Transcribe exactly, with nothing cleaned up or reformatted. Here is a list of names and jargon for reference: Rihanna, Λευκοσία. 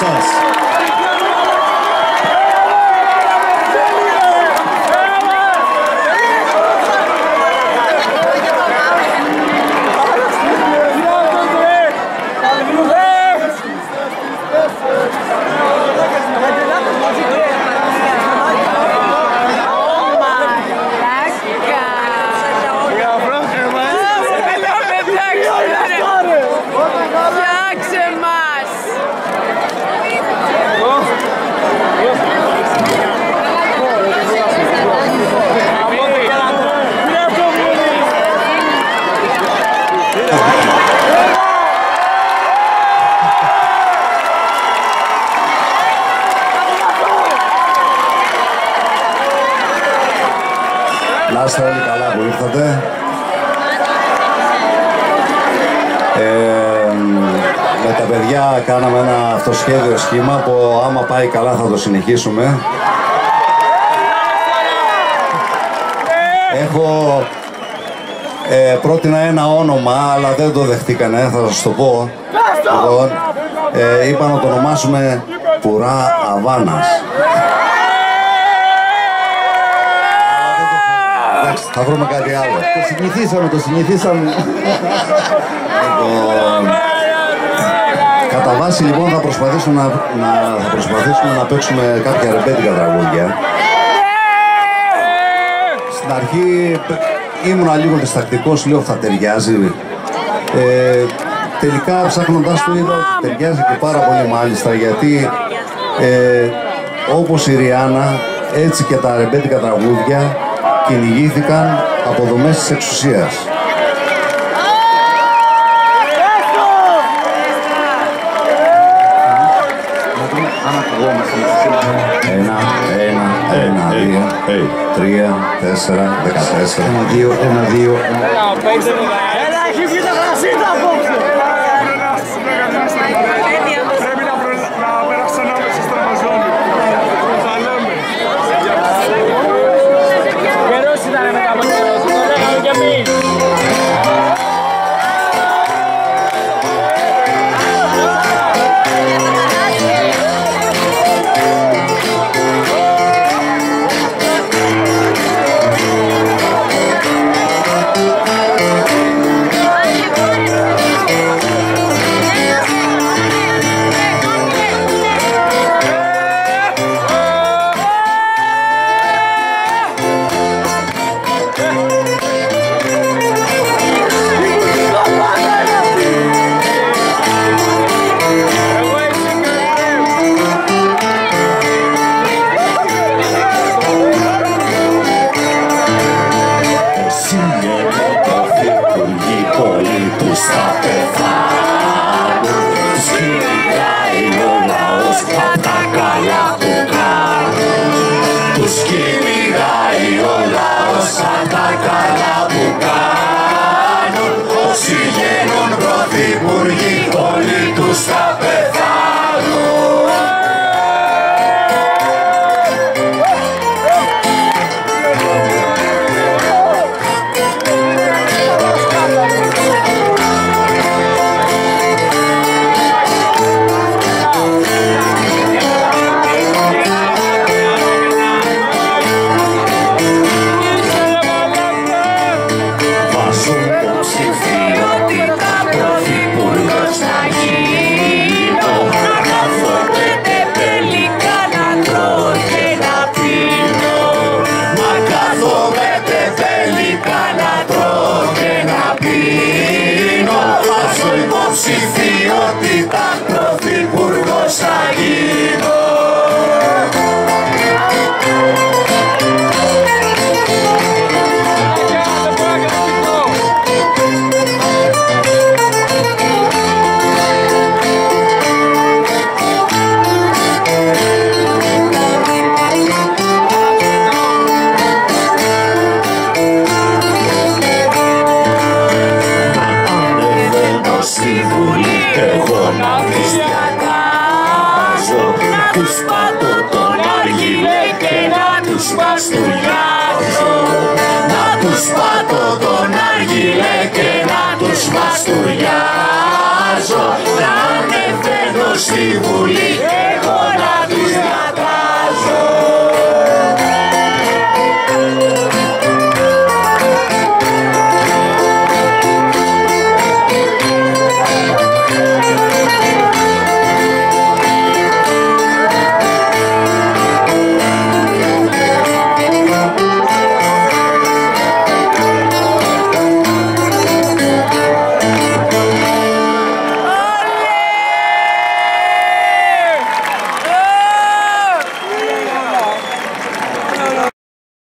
Besos. Να είστε όλοι καλά που ήρθατε. Ε, με τα παιδιά κάναμε ένα αυτοσχέδιο σχήμα που άμα πάει καλά θα το συνεχίσουμε. Έχω ε, πρότεινα ένα όνομα, αλλά δεν το δεχτήκανε, θα σας το πω. Λοιπόν, ε, είπα να το ονομάσουμε Πουρά Αβάνας. Θα βρούμε κάτι άλλο. Το συνηθίσαμε, το συνηθίσαμε. Κατά βάση λοιπόν θα προσπαθήσουμε να, να, θα προσπαθήσουμε να παίξουμε κάποια ρεμπέτικα τραγούδια. Στην αρχή ήμουνα λίγο διστακτικός, λέω θα ταιριάζει. Ε, τελικά ψάχνοντας το είδα ότι ταιριάζει και πάρα πολύ μάλιστα, γιατί ε, όπως η Ριάννα έτσι και τα ρεμπέτικα τραγούδια κυνηγήθηκαν από δομές της εξουσίας. Ένα, ένα, ένα, δύο, τρία, τέσσερα, δεκατέσσερα. Ένα, δύο, ένα, δύο. Έλα, έχει βγει τα γρασίδα απόψε! Πρέπει να περάσουν άμεσα στο Αμαζόνιο. Θα λέμε. Να ανεβαίνω στη Βουλή.